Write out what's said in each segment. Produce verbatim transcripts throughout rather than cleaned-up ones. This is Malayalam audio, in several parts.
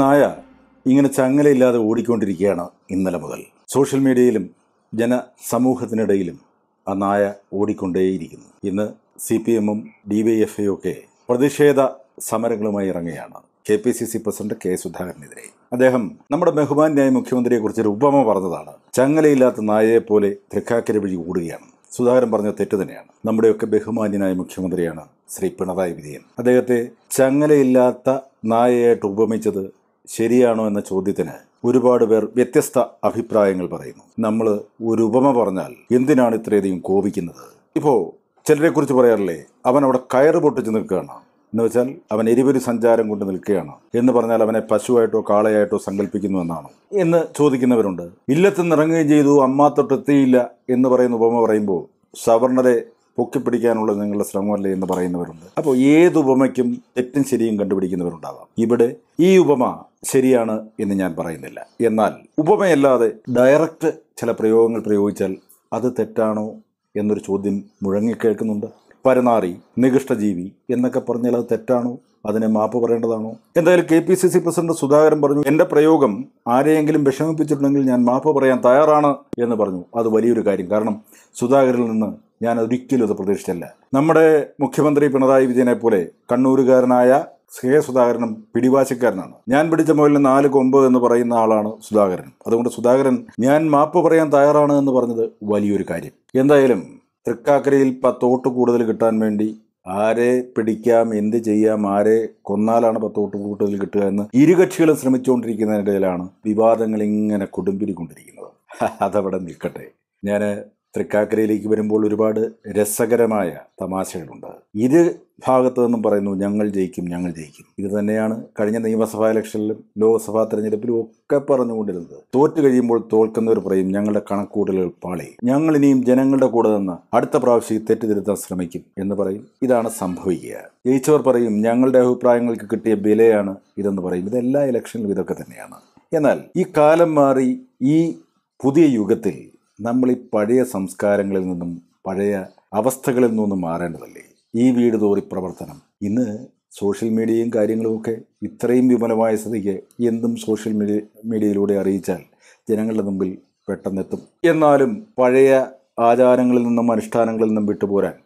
നായ ഇങ്ങനെ ചങ്ങലയില്ലാതെ ഓടിക്കൊണ്ടിരിക്കുകയാണ് ഇന്നലെ മുതൽ. സോഷ്യൽ മീഡിയയിലും ജനസമൂഹത്തിനിടയിലും ആ നായ ഓടിക്കൊണ്ടേയിരിക്കുന്നു. ഇന്ന് സി പി എമ്മും ഡി വൈ എഫ് ഐയും ഒക്കെ പ്രതിഷേധ സമരങ്ങളുമായി ഇറങ്ങുകയാണ്. K P C C president K സുധാകരനെതിരെ അദ്ദേഹം നമ്മുടെ ബഹുമാന്യായ മുഖ്യമന്ത്രിയെക്കുറിച്ച് ഒരു ഉപമ പറഞ്ഞതാണ്. ചങ്ങലയില്ലാത്ത നായയെ പോലെ തൃക്കാക്കര വഴി ഓടുകയാണ്. സുധാകരൻ പറഞ്ഞ തെറ്റ് തന്നെയാണ്. നമ്മുടെയൊക്കെ ബഹുമാന്യനായ മുഖ്യമന്ത്രിയാണ് ശ്രീ പിണറായി വിജയൻ. അദ്ദേഹത്തെ ചങ്ങലയില്ലാത്ത നായയായിട്ട് ഉപമിച്ചത് ശരിയാണോ എന്ന ചോദ്യത്തിന് ഒരുപാട് പേർ വ്യത്യസ്ത അഭിപ്രായങ്ങൾ പറയുന്നു. നമ്മൾ ഒരു ഉപമ പറഞ്ഞാൽ എന്തിനാണ് ഇത്രയധികം കോപിക്കുന്നത്? ഇപ്പോൾ ചിലരെക്കുറിച്ച് പറയാറില്ലേ, അവൻ അവിടെ കയറ് പൊട്ടിച്ച് നിൽക്കുകയാണ് എന്ന് വെച്ചാൽ അവൻ എരിവൊരു സഞ്ചാരം കൊണ്ട് നിൽക്കുകയാണ് എന്ന് പറഞ്ഞാൽ അവനെ പശുവായിട്ടോ കാളയായിട്ടോ സങ്കല്പിക്കുന്നു എന്നാണ് എന്ന് ചോദിക്കുന്നവരുണ്ട്. ഇല്ലത്ത് നിറങ്ങുകയും ചെയ്തു, അമ്മാത്തൊട്ടെത്തിയില്ല എന്ന് പറയുന്ന ഉപമ പറയുമ്പോൾ സവർണരെ പൊക്കിപ്പിടിക്കാനുള്ള നിങ്ങളുടെ ശ്രമമല്ലേ എന്ന് പറയുന്നവരുണ്ട്. അപ്പോൾ ഏത് ഉപമയ്ക്കും തെറ്റും ശരിയും കണ്ടുപിടിക്കുന്നവരുണ്ടാവാം. ഇവിടെ ഈ ഉപമ ശരിയാണ് എന്ന് ഞാൻ പറയുന്നില്ല. എന്നാൽ ഉപമയല്ലാതെ ഡയറക്റ്റ് ചില പ്രയോഗങ്ങൾ പ്രയോഗിച്ചാൽ അത് തെറ്റാണോ എന്നൊരു ചോദ്യം മുഴങ്ങിക്കേൾക്കുന്നുണ്ട്. പരനാറി, നികൃഷ്ടജീവി എന്നൊക്കെ പറഞ്ഞാൽ അത് തെറ്റാണോ? അതിനെ മാപ്പ് പറയേണ്ടതാണോ? എന്തായാലും K P C C president Sudhakaran പറഞ്ഞു, എൻ്റെ പ്രയോഗം ആരെയെങ്കിലും വിഷമിപ്പിച്ചിട്ടുണ്ടെങ്കിൽ ഞാൻ മാപ്പ് പറയാൻ തയ്യാറാണ് എന്ന് പറഞ്ഞു. അത് വലിയൊരു കാര്യം. കാരണം സുധാകരനിൽ നിന്ന് ഞാൻ ഒരിക്കലും അത് പ്രതീക്ഷിച്ചല്ല. നമ്മുടെ മുഖ്യമന്ത്രി പിണറായി വിജയനെ പോലെ കണ്ണൂരുകാരനായ കെ സുധാകരനും പിടിവാശിക്കാരനാണ്. ഞാൻ പിടിച്ച മുകളിൽ നാല് കൊമ്പ് എന്ന് പറയുന്ന ആളാണ് സുധാകരൻ. അതുകൊണ്ട് സുധാകരൻ ഞാൻ മാപ്പ് പറയാൻ തയ്യാറാണ് എന്ന് പറഞ്ഞത് വലിയൊരു കാര്യം. എന്തായാലും തൃക്കാക്കരയിൽ പത്തോട്ട് കൂടുതൽ കിട്ടാൻ വേണ്ടി ആരെ പിടിക്കാം, എന്ത് ചെയ്യാം, ആരെ കൊന്നാലാണ് പത്തോട്ട് കൂടുതൽ കിട്ടുക എന്ന് ഇരുകക്ഷികളും ശ്രമിച്ചുകൊണ്ടിരിക്കുന്നതിനിടയിലാണ് വിവാദങ്ങൾ ഇങ്ങനെ കൊടുമ്പിരിക്കൊണ്ടിരിക്കുന്നത്. അതവിടെ നിൽക്കട്ടെ. ഞാൻ തൃക്കാക്കരയിലേക്ക് വരുമ്പോൾ ഒരുപാട് രസകരമായ തമാശകളുണ്ട്. ഇരു ഭാഗത്തു നിന്നും പറയുന്നു ഞങ്ങൾ ജയിക്കും, ഞങ്ങൾ ജയിക്കും. ഇത് തന്നെയാണ് കഴിഞ്ഞ നിയമസഭാ ഇലക്ഷനിലും ലോക്സഭാ തെരഞ്ഞെടുപ്പിലും ഒക്കെ പറഞ്ഞുകൊണ്ടിരുന്നത്. തോറ്റു കഴിയുമ്പോൾ തോൽക്കുന്നവർ പറയും ഞങ്ങളുടെ കണക്കൂടലുകൾ പാളി, ഞങ്ങൾ ഇനിയും ജനങ്ങളുടെ കൂടെ നിന്ന് അടുത്ത പ്രാവശ്യം ഈ തെറ്റ് തിരുത്താൻ ശ്രമിക്കും എന്ന് പറയും. ഇതാണ് സംഭവിക്കുക. ജയിച്ചവർ പറയും ഞങ്ങളുടെ അഭിപ്രായങ്ങൾക്ക് കിട്ടിയ വിലയാണ് ഇതെന്ന് പറയും. ഇതെല്ലാ ഇലക്ഷനിലും ഇതൊക്കെ തന്നെയാണ്. എന്നാൽ ഈ കാലം മാറി ഈ പുതിയ യുഗത്തിൽ നമ്മൾ ഈ പഴയ സംസ്കാരങ്ങളിൽ നിന്നും പഴയ അവസ്ഥകളിൽ നിന്നും മാറേണ്ടതല്ലേ? ഈ വീട് തോറി പ്രവർത്തനം ഇന്ന് സോഷ്യൽ മീഡിയയും കാര്യങ്ങളുമൊക്കെ ഇത്രയും വിപുലമായ സ്ഥിതിക്ക് എന്തും സോഷ്യൽ മീഡിയ മീഡിയയിലൂടെ അറിയിച്ചാൽ ജനങ്ങളുടെ മുമ്പിൽ പെട്ടെന്നെത്തും. എന്നാലും പഴയ ആചാരങ്ങളിൽ നിന്നും അനുഷ്ഠാനങ്ങളിൽ നിന്നും വിട്ടുപോരാൻ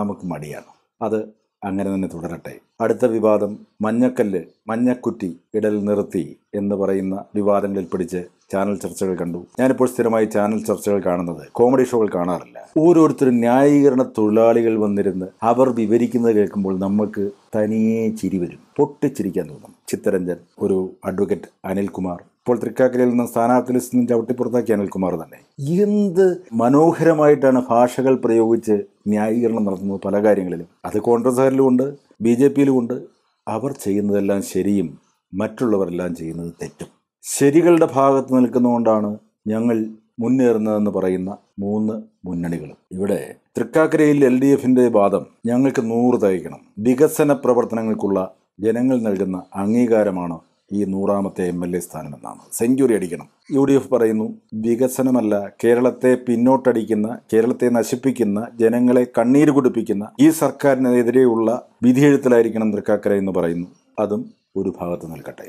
നമുക്ക് മടിയാണ്. അത് അങ്ങനെ തന്നെ തുടരട്ടെ. അടുത്ത വിവാദം മഞ്ഞക്കല്ല്, മഞ്ഞക്കുറ്റി ഇടൽ നിർത്തി എന്ന് പറയുന്ന വിവാദങ്ങളിൽ പിടിച്ച് ചാനൽ ചർച്ചകൾ കണ്ടു. ഞാനിപ്പോൾ സ്ഥിരമായി ചാനൽ ചർച്ചകൾ കാണുന്നത്, കോമഡി ഷോകൾ കാണാറില്ല. ഓരോരുത്തരും ന്യായീകരണ തൊഴിലാളികൾ വന്നിരുന്ന് അവർ വിവരിക്കുന്നത് കേൾക്കുമ്പോൾ നമുക്ക് തനിയെ ചിരി വരും, പൊട്ടിച്ചിരിക്കാൻ തോന്നും. ചിത്തരഞ്ജൻ, ഒരു അഡ്വക്കേറ്റ് അനിൽ കുമാർ, ഇപ്പോൾ തൃക്കാക്കരയിൽ നിന്ന് സ്ഥാനാർത്ഥി ലിസ്റ്റിൽ നിന്ന് ചവിട്ടിപ്പുറത്താക്കിയ അനിൽകുമാർ തന്നെ എന്ത് മനോഹരമായിട്ടാണ് ഭാഷകൾ പ്രയോഗിച്ച് ന്യായീകരണം നടത്തുന്നത്. പല കാര്യങ്ങളിലും അത് കോൺഗ്രസ്സുകാരിലുമുണ്ട്, ബി ജെ പിയിലുമുണ്ട്. അവർ ചെയ്യുന്നതെല്ലാം ശരിയും മറ്റുള്ളവരെല്ലാം ചെയ്യുന്നത് തെറ്റും. ശരികളുടെ ഭാഗത്ത് നിൽക്കുന്നതുകൊണ്ടാണ് ഞങ്ങൾ മുന്നേറുന്നതെന്ന് പറയുന്ന മൂന്ന് മുന്നണികളും. ഇവിടെ തൃക്കാക്കരയിൽ എൽ ഡി എഫിൻ്റെ വാദം ഞങ്ങൾക്ക് നൂറ് തയ്ക്കണം, വികസന പ്രവർത്തനങ്ങൾക്കുള്ള ജനങ്ങൾ നൽകുന്ന അംഗീകാരമാണ് ഈ നൂറാമത്തെ എം എൽ എ സ്ഥാനമെന്നാണ്. സെഞ്ച്വറി അടിക്കണം. യു ഡി എഫ് പറയുന്നു വികസനമല്ല, കേരളത്തെ പിന്നോട്ടടിക്കുന്ന, കേരളത്തെ നശിപ്പിക്കുന്ന, ജനങ്ങളെ കണ്ണീര് കുടിപ്പിക്കുന്ന ഈ സർക്കാരിനെതിരെയുള്ള വിധിയെഴുത്തലായിരിക്കണം തൃക്കാക്കര എന്ന് പറയുന്നു. അതും ഒരു ഭാഗത്ത് നിൽക്കട്ടെ.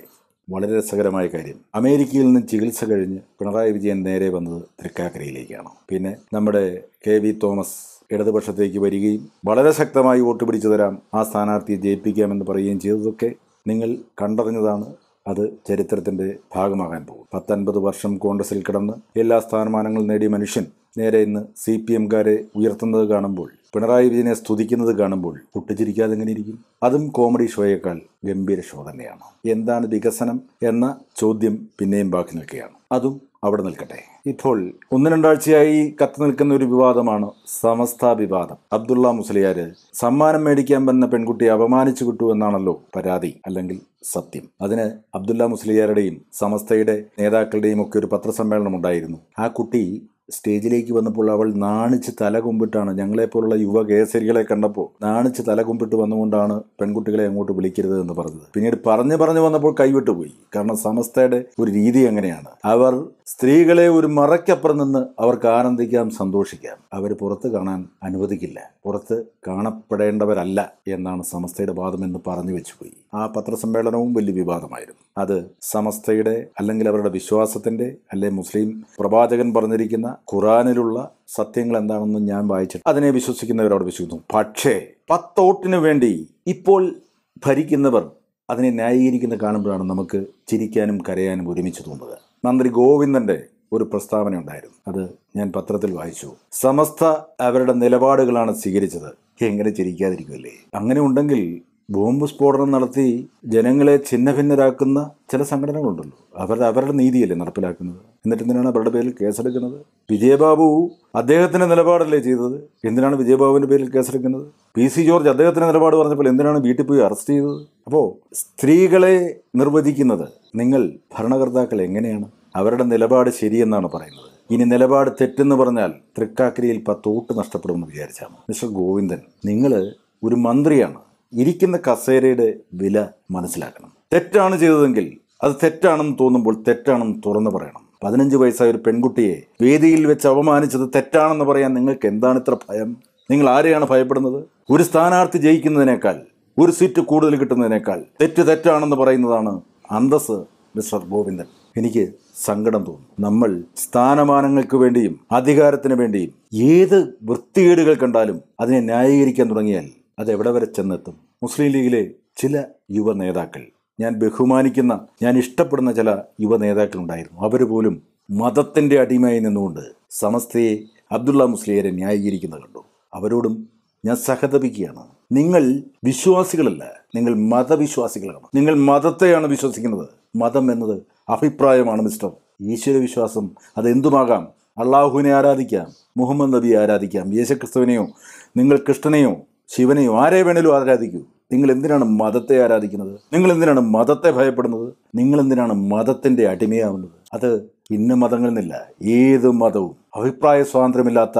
വളരെ രസകരമായ കാര്യം, അമേരിക്കയിൽ നിന്ന് ചികിത്സ കഴിഞ്ഞ് പിണറായി വിജയൻ നേരെ വന്നത് തൃക്കാക്കരയിലേക്കാണ്. പിന്നെ നമ്മുടെ കെ വി തോമസ് ഇടതുപക്ഷത്തേക്ക് വരികയും വളരെ ശക്തമായി വോട്ട് പിടിച്ചു തരാം, ആ സ്ഥാനാർത്ഥിയെ ജയിപ്പിക്കാമെന്ന് പറയുകയും ചെയ്തതൊക്കെ നിങ്ങൾ കണ്ടറിഞ്ഞതാണ്. അത് ചരിത്രത്തിൻ്റെ ഭാഗമാകാൻ പോകും. പത്തൊൻപത് വർഷം കോൺഗ്രസിൽ കിടന്ന് എല്ലാ സ്ഥാനമാനങ്ങളും നേടിയ മനുഷ്യൻ നേരെ ഇന്ന് സി പി എംകാരെ ഉയർത്തുന്നത് കാണുമ്പോൾ, പിണറായി വിജയനെ സ്തുതിക്കുന്നത് കാണുമ്പോൾ പൊട്ടിച്ചിരിക്കാതെ എങ്ങനെ ഇരിക്കും? അതും കോമഡി ഷോയേക്കാൾ ഗംഭീര ഷോ തന്നെയാണ്. എന്താണ് വികസനം എന്ന ചോദ്യം പിന്നെയും ബാക്കി നിൽക്കുകയാണ്. അതും അവിടെ നിൽക്കട്ടെ. ഇപ്പോൾ ഒന്ന് രണ്ടാഴ്ചയായി കത്തി നിൽക്കുന്ന ഒരു വിവാദമാണ് സമസ്ത വിവാദം. അബ്ദുള്ള മുസ്ലിയാർ സമ്മാനം മേടിക്കാൻ വന്ന പെൺകുട്ടിയെ അപമാനിച്ചു വിട്ടു എന്നാണല്ലോ പരാതി, അല്ലെങ്കിൽ സത്യം. അതിന് അബ്ദുള്ള മുസ്ലിയാരുടെയും സമസ്തയുടെ നേതാക്കളുടെയും ഒക്കെ ഒരു പത്രസമ്മേളനം ഉണ്ടായിരുന്നു. ആ കുട്ടി സ്റ്റേജിലേക്ക് വന്നപ്പോൾ അവൾ നാണിച്ച് തല കുമ്പിട്ടാണ്, ഞങ്ങളെപ്പോലുള്ള യുവ കേസരികളെ കണ്ടപ്പോൾ നാണിച്ച് തല കുമ്പിട്ട് വന്നുകൊണ്ടാണ് പെൺകുട്ടികളെ അങ്ങോട്ട് വിളിക്കരുത് എന്ന് പറഞ്ഞത്. പിന്നീട് പറഞ്ഞു പറഞ്ഞു വന്നപ്പോൾ കൈവിട്ടുപോയി. കാരണം സമസ്തയുടെ ഒരു രീതി അങ്ങനെയാണ്. അവർ സ്ത്രീകളെ ഒരു മറയ്ക്കപ്പുറം നിന്ന് അവർക്ക് ആനന്ദിക്കാം, സന്തോഷിക്കാം. അവർ പുറത്ത് കാണാൻ അനുവദിക്കില്ല, പുറത്ത് കാണപ്പെടേണ്ടവരല്ല എന്നാണ് സമസ്തയുടെ വാദമെന്ന് പറഞ്ഞു വെച്ചുപോയി. ആ പത്രസമ്മേളനവും വലിയ വിവാദമായിരുന്നു. അത് സമസ്തയുടെ അല്ലെങ്കിൽ അവരുടെ വിശ്വാസത്തിൻ്റെ അല്ലെങ്കിൽ മുസ്ലിം പ്രവാചകൻ പറഞ്ഞിരിക്കുന്ന ഖുറാനിലുള്ള സത്യങ്ങൾ എന്താണെന്ന് ഞാൻ വായിച്ചിട്ട് അതിനെ വിശ്വസിക്കുന്നവരോട് വിശ്വസിക്കുന്നു. പക്ഷേ പത്തോട്ടിനു വേണ്ടി ഇപ്പോൾ ഭരിക്കുന്നവർ അതിനെ ന്യായീകരിക്കുന്ന കാണുമ്പോഴാണ് നമുക്ക് ചിരിക്കാനും കരയാനും ഒരുമിച്ച് തോന്നുന്നത്. മന്ത്രി ഗോവിന്ദൻ്റെ ഒരു പ്രസ്താവന ഉണ്ടായിരുന്നു, അത് ഞാൻ പത്രത്തിൽ വായിച്ചു. സമസ്ത അവരുടെ നിലപാടുകളാണ് സ്വീകരിച്ചത്. എങ്ങനെ ചിരിക്കാതിരിക്കുമല്ലേ? അങ്ങനെ ഉണ്ടെങ്കിൽ ബോംബ് സ്ഫോടനം നടത്തി ജനങ്ങളെ ഛിന്ന ഭിന്നരാക്കുന്ന ചില സംഘടനകളുണ്ടല്ലോ, അവരുടെ അവരുടെ നീതിയല്ലേ നടപ്പിലാക്കുന്നത്? എന്നിട്ട് എന്തിനാണ് അവരുടെ പേരിൽ കേസെടുക്കുന്നത്? വിജയബാബു അദ്ദേഹത്തിൻ്റെ നിലപാടല്ലേ ചെയ്തത്, എന്തിനാണ് വിജയബാബുവിൻ്റെ പേരിൽ കേസെടുക്കുന്നത്? പി സി ജോർജ് അദ്ദേഹത്തിൻ്റെ നിലപാട് പറഞ്ഞപ്പോൾ എന്തിനാണ് വീട്ടിൽ പോയി അറസ്റ്റ് ചെയ്തത്? അപ്പോൾ സ്ത്രീകളെ നിർവചിക്കുന്നത് നിങ്ങൾ ഭരണകർത്താക്കൾ എങ്ങനെയാണ്? അവരുടെ നിലപാട് ശരിയെന്നാണ് പറയുന്നത്. ഇനി നിലപാട് തെറ്റെന്ന് പറഞ്ഞാൽ തൃക്കാക്കരയിൽ പത്തോട്ട് നഷ്ടപ്പെടുമെന്ന് വിചാരിച്ചാൽ മിസ്റ്റർ ഗോവിന്ദൻ, നിങ്ങൾ ഒരു മന്ത്രിയാണ്, ഇരിക്കുന്ന കസേരയുടെ വില മനസ്സിലാക്കണം. തെറ്റാണ് ചെയ്തതെങ്കിൽ അത് തെറ്റാണെന്ന് തോന്നുമ്പോൾ തെറ്റാണെന്ന് തുറന്നു പറയണം. പതിനഞ്ച് വയസ്സായ ഒരു പെൺകുട്ടിയെ വേദിയിൽ വെച്ച് അവമാനിച്ചത് തെറ്റാണെന്ന് പറയാൻ നിങ്ങൾക്ക് എന്താണ് ഇത്ര ഭയം? നിങ്ങൾ ആരെയാണ് ഭയപ്പെടുന്നത്? ഒരു സ്ഥാനാർത്ഥി ജയിക്കുന്നതിനേക്കാൾ, ഒരു സീറ്റ് കൂടുതൽ കിട്ടുന്നതിനേക്കാൾ തെറ്റ് തെറ്റാണെന്ന് പറയുന്നതാണ് അന്തസ് മിസ്റ്റർ ഗോവിന്ദൻ. എനിക്ക് സങ്കടം തോന്നുന്നു. നമ്മൾ സ്ഥാനമാനങ്ങൾക്ക് വേണ്ടിയും അധികാരത്തിന് വേണ്ടിയും ഏത് വൃത്തികേടുകൾ കണ്ടാലും അതിനെ ന്യായീകരിക്കാൻ തുടങ്ങിയാൽ അതെവിടെ വരെ ചെന്നെത്തും? മുസ്ലിം ലീഗിലെ ചില യുവ നേതാക്കൾ, ഞാൻ ബഹുമാനിക്കുന്ന, ഞാൻ ഇഷ്ടപ്പെടുന്ന ചില യുവ നേതാക്കളുണ്ടായിരുന്നു. അവർ പോലും മതത്തിൻ്റെ അടിമയായി നിന്നുകൊണ്ട് സമസ്തയെ, അബ്ദുള്ള മുസ്ലിയരെ ന്യായീകരിക്കുന്നത് കണ്ടു. അവരോടും ഞാൻ സഹതപിക്കുകയാണ്. നിങ്ങൾ വിശ്വാസികളല്ല, നിങ്ങൾ മതവിശ്വാസികളാണ്. നിങ്ങൾ മതത്തെയാണ് വിശ്വസിക്കുന്നത്. മതം എന്നത് അഭിപ്രായമാണ് മിസ്റ്റർ. ഈശ്വരവിശ്വാസം അത് എന്തുമാകാം. അള്ളാഹുവിനെ ആരാധിക്കാം, മുഹമ്മദ് നബിയെ ആരാധിക്കാം, യേശുക്രിസ്തുവിനെയോ നിങ്ങൾ കൃഷ്ണനെയോ ശിവനെയോ ആരെ വേണേലും ആരാധിക്കൂ. നിങ്ങൾ എന്തിനാണ് മതത്തെ ആരാധിക്കുന്നത്? നിങ്ങൾ എന്തിനാണ് മതത്തെ ഭയപ്പെടുന്നത്? നിങ്ങൾ എന്തിനാണ് മതത്തിൻ്റെ അടിമയാവുന്നത്? അത് ഇന്ന മതങ്ങളിൽ നിന്നില്ല, ഏത് മതവും അഭിപ്രായ സ്വാതന്ത്ര്യമില്ലാത്ത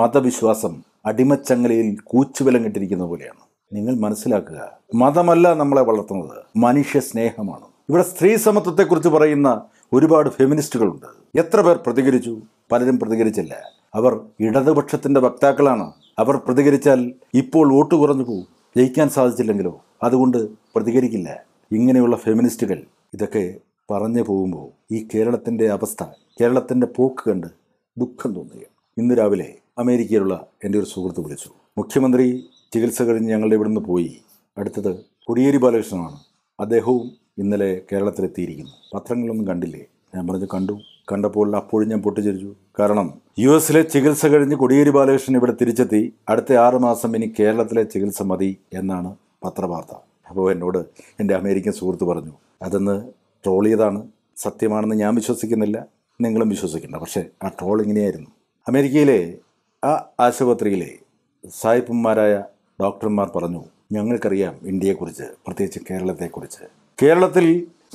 മതവിശ്വാസം അടിമച്ചങ്ങലയിൽ കൂച്ചുവിലം കെട്ടിരിക്കുന്ന പോലെയാണ്. നിങ്ങൾ മനസ്സിലാക്കുക, മതമല്ല നമ്മളെ വളർത്തുന്നത്, മനുഷ്യ സ്നേഹമാണ്. ഇവിടെ സ്ത്രീ സമത്വത്തെക്കുറിച്ച് പറയുന്ന ഒരുപാട് ഫെമിനിസ്റ്റുകളുണ്ട്. എത്ര പേർ പ്രതികരിച്ചു? പലരും പ്രതികരിച്ചില്ല. അവർ ഇടതുപക്ഷത്തിൻ്റെ വക്താക്കളാണ്. അവർ പ്രതികരിച്ചാൽ ഇപ്പോൾ വോട്ട് കുറഞ്ഞു പോകും, ജയിക്കാൻ സാധിച്ചില്ലെങ്കിലോ, അതുകൊണ്ട് പ്രതികരിക്കില്ല. ഇങ്ങനെയുള്ള ഫെമിനിസ്റ്റുകൾ ഇതൊക്കെ പറഞ്ഞു പോകുമ്പോൾ ഈ കേരളത്തിൻ്റെ അവസ്ഥ, കേരളത്തിൻ്റെ പോക്ക് കണ്ട് ദുഃഖം തോന്നുകയാണ്. ഇന്ന് രാവിലെ അമേരിക്കയിലുള്ള എൻ്റെ ഒരു സുഹൃത്ത് വിളിച്ചു. മുഖ്യമന്ത്രി ചികിത്സ കഴിഞ്ഞ് ഞങ്ങളുടെ ഇവിടെ നിന്ന് പോയി. അടുത്തത് കോടിയേരി ബാലകൃഷ്ണനാണ്. അദ്ദേഹവും ഇന്നലെ കേരളത്തിലെത്തിയിരിക്കുന്നു. പത്രങ്ങളൊന്നും കണ്ടില്ലേ? ഞാൻ പറഞ്ഞു കണ്ടു. കണ്ടപ്പോൾ അപ്പോഴും ഞാൻ പൊട്ടിച്ചിരിച്ചു. കാരണം യു എസിലെ ചികിത്സ കഴിഞ്ഞ് കോടിയേരി ബാലകൃഷ്ണൻ ഇവിടെ തിരിച്ചെത്തി. അടുത്ത ആറ് മാസം ഇനി കേരളത്തിലെ ചികിത്സ മതി എന്നാണ് പത്രവാർത്ത. അപ്പോൾ എന്നോട് എൻ്റെ അമേരിക്കൻ സുഹൃത്ത് പറഞ്ഞു, അതെന്ന് ട്രോൾ ചെയ്താണ്, സത്യമാണെന്ന് ഞാൻ വിശ്വസിക്കുന്നില്ല, നിങ്ങളും വിശ്വസിക്കണ്ട. പക്ഷേ ആ ട്രോൾ ഇങ്ങനെയായിരുന്നു. അമേരിക്കയിലെ ആ ആശുപത്രിയിലെ സായിപ്പന്മാരായ ഡോക്ടർമാർ പറഞ്ഞു, ഞങ്ങൾക്കറിയാം ഇന്ത്യയെക്കുറിച്ച്, പ്രത്യേകിച്ച് കേരളത്തെക്കുറിച്ച്. കേരളത്തിൽ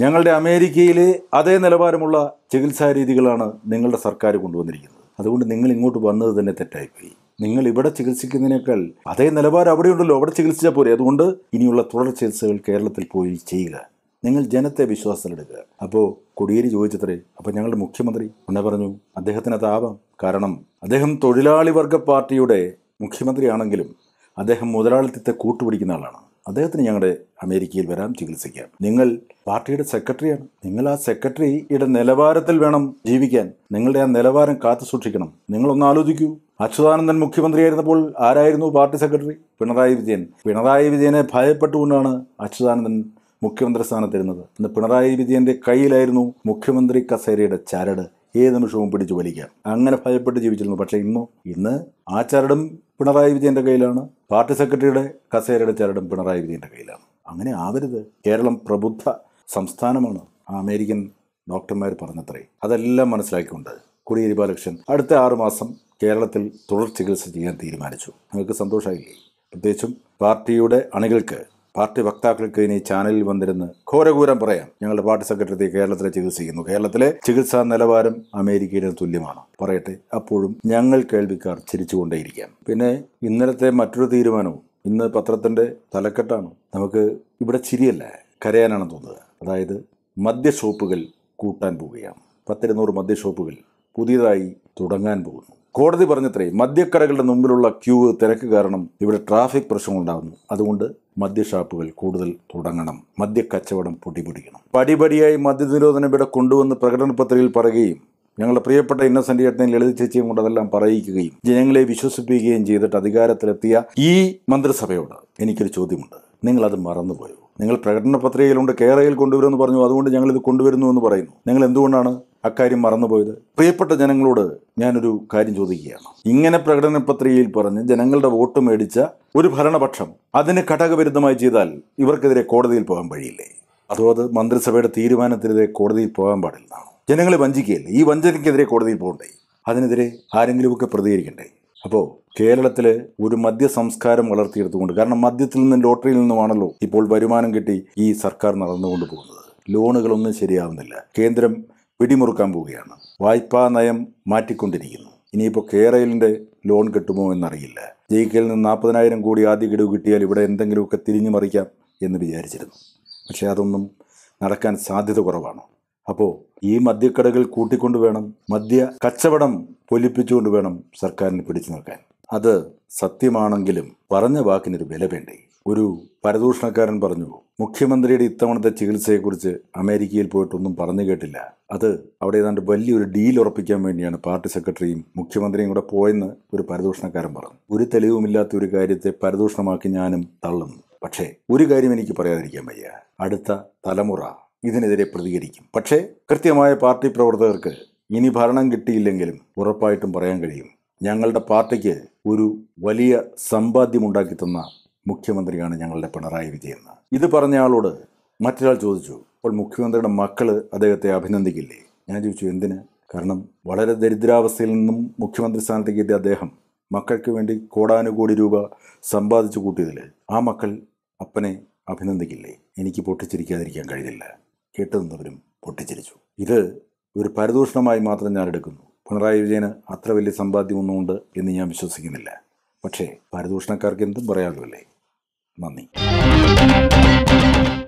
ഞങ്ങളുടെ അമേരിക്കയിലെ അതേ നിലവാരമുള്ള ചികിത്സാ രീതികളാണ് നിങ്ങളുടെ സർക്കാർ കൊണ്ടുവന്നിരിക്കുന്നത്. അതുകൊണ്ട് നിങ്ങൾ ഇങ്ങോട്ട് വന്നത് തന്നെ തെറ്റായിപ്പോയി. നിങ്ങൾ ഇവിടെ ചികിത്സിക്കുന്നതിനേക്കാൾ അതേ നിലവാരം അവിടെ ഉണ്ടല്ലോ, അവിടെ ചികിത്സിച്ചാൽ പോരെ. അതുകൊണ്ട് ഇനിയുള്ള തുടർ ചികിത്സകൾ കേരളത്തിൽ പോയി ചെയ്യുക. നിങ്ങൾ ജനത്തെ വിശ്വാസത്തിലെടുക്കുക. അപ്പോൾ കോടിയേരി ചോദിച്ചത്രേ, അപ്പോൾ ഞങ്ങളുടെ മുഖ്യമന്ത്രി ഉണ്ണ പറഞ്ഞു അദ്ദേഹത്തിന് താപം. കാരണം അദ്ദേഹം തൊഴിലാളി വർഗ പാർട്ടിയുടെ മുഖ്യമന്ത്രിയാണെങ്കിലും അദ്ദേഹം മുതലാളിത്തത്തെ കൂട്ടുപിടിക്കുന്ന ആളാണ്. അദ്ദേഹത്തിന് ഞങ്ങളുടെ അമേരിക്കയിൽ വരാം, ചികിത്സിക്കാം. നിങ്ങൾ പാർട്ടിയുടെ സെക്രട്ടറിയാണ്. നിങ്ങൾ ആ സെക്രട്ടറിയുടെ നിലവാരത്തിൽ വേണം ജീവിക്കാൻ. നിങ്ങളുടെ ആ നിലവാരം കാത്തു സൂക്ഷിക്കണം. നിങ്ങളൊന്ന് ആലോചിക്കൂ, അച്യുതാനന്ദൻ മുഖ്യമന്ത്രിയായിരുന്നപ്പോൾ ആരായിരുന്നു പാർട്ടി സെക്രട്ടറി? പിണറായി വിജയൻ. പിണറായി വിജയനെ ഭയപ്പെട്ടുകൊണ്ടാണ് അച്യുതാനന്ദൻ മുഖ്യമന്ത്രി സ്ഥാനത്തിരുന്നത്. ഇന്ന് പിണറായി വിജയൻ്റെ കയ്യിലായിരുന്നു മുഖ്യമന്ത്രി കസേരയുടെ ചരട്, ഏത് നിമിഷവും പിടിച്ചു വലിക്കാം. അങ്ങനെ ഭയപ്പെട്ട് ജീവിച്ചിരുന്നു. പക്ഷേ ഇന്നോ ഇന്ന് ആ ചരടും പിണറായി വിജയൻ്റെ കയ്യിലാണ്, പാർട്ടി സെക്രട്ടറിയുടെ കസേരയുടെ ചരടും പിണറായി വിജയൻ്റെ കയ്യിലാണ്. അങ്ങനെ ആവരുത്. കേരളം പ്രബുദ്ധ സംസ്ഥാനമാണ്, ആ അമേരിക്കൻ ഡോക്ടർമാർ പറഞ്ഞത്രേ. അതെല്ലാം മനസ്സിലാക്കിക്കൊണ്ട് കോടിയേരി ബാലകൃഷ്ണൻ അടുത്ത ആറുമാസം കേരളത്തിൽ തുടർ ചികിത്സ ചെയ്യാൻ തീരുമാനിച്ചു. ഞങ്ങൾക്ക് സന്തോഷമായില്ലേ? പ്രത്യേകിച്ചും പാർട്ടിയുടെ അണികൾക്ക്, പാർട്ടി വക്താക്കൾക്ക് ഇനി ചാനലിൽ വന്നിരുന്ന് ഘോരഘൂരം പറയാം, ഞങ്ങളുടെ പാർട്ടി സെക്രട്ടറി കേരളത്തിലെ ചികിത്സിക്കുന്നു, കേരളത്തിലെ ചികിത്സാ നിലവാരം അമേരിക്കയുടെ തുല്യമാണ്. പറയട്ടെ, അപ്പോഴും ഞങ്ങൾ കേൾവിക്കാർ ചിരിച്ചുകൊണ്ടേയിരിക്കാം. പിന്നെ ഇന്നലത്തെ മറ്റൊരു തീരുമാനവും ഇന്ന് പത്രത്തിൻ്റെ തലക്കെട്ടാണ്. നമുക്ക് ഇവിടെ ചിരിയല്ല, കരയാനാണ് തോന്നുന്നത്. അതായത് മദ്യഷോപ്പുകൾ കൂട്ടാൻ പോവുകയാണ്. പത്തിരുന്നൂറ് മദ്യഷോപ്പുകൾ പുതിയതായി തുടങ്ങാൻ പോകുന്നു. കോടതി പറഞ്ഞത്രേ, മദ്യക്കടകളുടെ മുമ്പിലുള്ള ക്യൂ തിരക്ക് കാരണം ഇവിടെ ട്രാഫിക് പ്രശ്നമുണ്ടാകുന്നു. അതുകൊണ്ട് മദ്യഷാപ്പുകൾ കൂടുതൽ തുടങ്ങണം, മദ്യക്കച്ചവടം പൊടിപിടിക്കണം. പടിപടിയായി മദ്യനിരോധനം ഇവിടെ കൊണ്ടുവന്ന് പ്രകടനപത്രികയിൽ പറയുകയും ഞങ്ങളുടെ പ്രിയപ്പെട്ട ഇന്നസെൻ്റ് ചേട്ടനെയും ലളിത ചേച്ചിയും കൊണ്ട് അതെല്ലാം പറയുകയും ജനങ്ങളെ വിശ്വസിപ്പിക്കുകയും ചെയ്തിട്ട് അധികാരത്തിലെത്തിയ ഈ മന്ത്രിസഭയോട് എനിക്കൊരു ചോദ്യമുണ്ട്. നിങ്ങളത് മറന്നുപോയോ? നിങ്ങൾ പ്രകടന പത്രികയിലുണ്ട് കേരളയിൽ കൊണ്ടുവരുമെന്ന് പറഞ്ഞു, അതുകൊണ്ട് ഞങ്ങളിത് കൊണ്ടുവരുന്നു എന്ന് പറയുന്നു. നിങ്ങൾ എന്തുകൊണ്ടാണ് അക്കാര്യം മറന്നുപോയത്? പ്രിയപ്പെട്ട ജനങ്ങളോട് ഞാനൊരു കാര്യം ചോദിക്കുകയാണ്. ഇങ്ങനെ പ്രകടന പത്രികയിൽ പറഞ്ഞ് ജനങ്ങളുടെ വോട്ട് മേടിച്ച ഒരു ഭരണപക്ഷം അതിന് ഘടകവിരുദ്ധമായി ചെയ്താൽ ഇവർക്കെതിരെ കോടതിയിൽ പോകാൻ വഴിയില്ലേ? അതോ അത് മന്ത്രിസഭയുടെ തീരുമാനത്തിനെതിരെ കോടതിയിൽ പോകാൻ പാടില്ലെന്നാണോ? ജനങ്ങളെ വഞ്ചിക്കുകയല്ലേ? ഈ വഞ്ചനയ്ക്കെതിരെ കോടതിയിൽ പോകണ്ടേ? അതിനെതിരെ ആരെങ്കിലുമൊക്കെ പ്രതികരിക്കണ്ടേ? അപ്പോൾ കേരളത്തിൽ ഒരു മദ്യ സംസ്കാരം വളർത്തിയെടുത്തുകൊണ്ട്, കാരണം മദ്യത്തിൽ നിന്നും ലോട്ടറിയിൽ നിന്നുമാണല്ലോ ഇപ്പോൾ വരുമാനം കിട്ടി ഈ സർക്കാർ നടന്നുകൊണ്ട് പോകുന്നത്. ലോണുകളൊന്നും ശരിയാവുന്നില്ല. കേന്ദ്രം പിടിമുറുക്കാൻ പോവുകയാണ്. വായ്പാ നയം മാറ്റിക്കൊണ്ടിരിക്കുന്നു. ഇനിയിപ്പോൾ കേരളിൻ്റെ ലോൺ കിട്ടുമോ എന്നറിയില്ല. ജയിക്കയിൽ നിന്ന് നാൽപ്പതിനായിരം കോടി ആദ്യ കിടവ് കിട്ടിയാൽ ഇവിടെ എന്തെങ്കിലുമൊക്കെ തിരിഞ്ഞു മറിക്കാം എന്ന് വിചാരിച്ചിരുന്നു. പക്ഷേ അതൊന്നും നടക്കാൻ സാധ്യത കുറവാണ്. അപ്പോൾ ഈ മദ്യക്കടകൾ കൂട്ടിക്കൊണ്ട് വേണം, മദ്യ കച്ചവടം പൊലിപ്പിച്ചുകൊണ്ട് വേണം സർക്കാരിന് പിടിച്ചു നിൽക്കാൻ. അത് സത്യമാണെങ്കിലും പറഞ്ഞ വാക്കിനൊരു വില വേണ്ടേ? ഒരു പരദൂഷണക്കാരൻ പറഞ്ഞു, മുഖ്യമന്ത്രിയുടെ ഇത്തവണത്തെ ചികിത്സയെക്കുറിച്ച് അമേരിക്കയിൽ പോയിട്ടൊന്നും പറഞ്ഞു കേട്ടില്ല, അത് അവിടെ ഏതാണ്ട് വലിയൊരു ഡീൽ ഉറപ്പിക്കാൻ വേണ്ടിയാണ് പാർട്ടി സെക്രട്ടറിയും മുഖ്യമന്ത്രിയും കൂടെ പോയെന്ന് ഒരു പരദൂഷണക്കാരൻ പറഞ്ഞു. ഒരു തെളിവുമില്ലാത്ത ഒരു കാര്യത്തെ പരദൂഷണമാക്കി ഞാനും തള്ളുന്നു. പക്ഷേ ഒരു കാര്യം എനിക്ക് പറയാതിരിക്കാൻ വയ്യ, അടുത്ത തലമുറ ഇതിനെതിരെ പ്രതികരിക്കും. പക്ഷേ കൃത്യമായ പാർട്ടി പ്രവർത്തകർക്ക് ഇനി ഭരണം കിട്ടിയില്ലെങ്കിലും ഉറപ്പായിട്ടും പറയാൻ കഴിയും, ഞങ്ങളുടെ പാർട്ടിക്ക് ഒരു വലിയ സമ്പാദ്യമുണ്ടാക്കി തന്ന മുഖ്യമന്ത്രിയാണ് ഞങ്ങളുടെ പിണറായി വിജയൻ. ഇത് പറഞ്ഞ ആളോട് മറ്റൊരാൾ ചോദിച്ചു, അപ്പോൾ മുഖ്യമന്ത്രിയുടെ മക്കൾ അദ്ദേഹത്തെ അഭിനന്ദിക്കില്ലേ? ഞാൻ ചോദിച്ചു, എന്തിന്? കാരണം വളരെ ദരിദ്രാവസ്ഥയിൽ നിന്നും മുഖ്യമന്ത്രി സ്ഥാനത്തേക്ക് എത്തിയ അദ്ദേഹം മക്കൾക്ക് വേണ്ടി കോടാനുകോടി രൂപ സമ്പാദിച്ചു കൂട്ടിയതിൽ ആ മക്കൾ അപ്പനെ അഭിനന്ദിക്കില്ലേ? എനിക്ക് പൊട്ടിച്ചിരിക്കാതിരിക്കാൻ കഴിയില്ല. കേട്ടുനിന്നവരും പൊട്ടിച്ചിരിച്ചു. ഇത് ഒരു പരദൂഷണമായി മാത്രം ഞാൻ എടുക്കുന്നു. പിണറായി വിജയന് അത്ര വലിയ സമ്പാദ്യമൊന്നുമുണ്ട് എന്ന് ഞാൻ വിശ്വസിക്കുന്നില്ല. പക്ഷേ പരദൂഷണക്കാർക്ക് എന്തും പറയാമല്ലോ അല്ലേ? നന്ദി.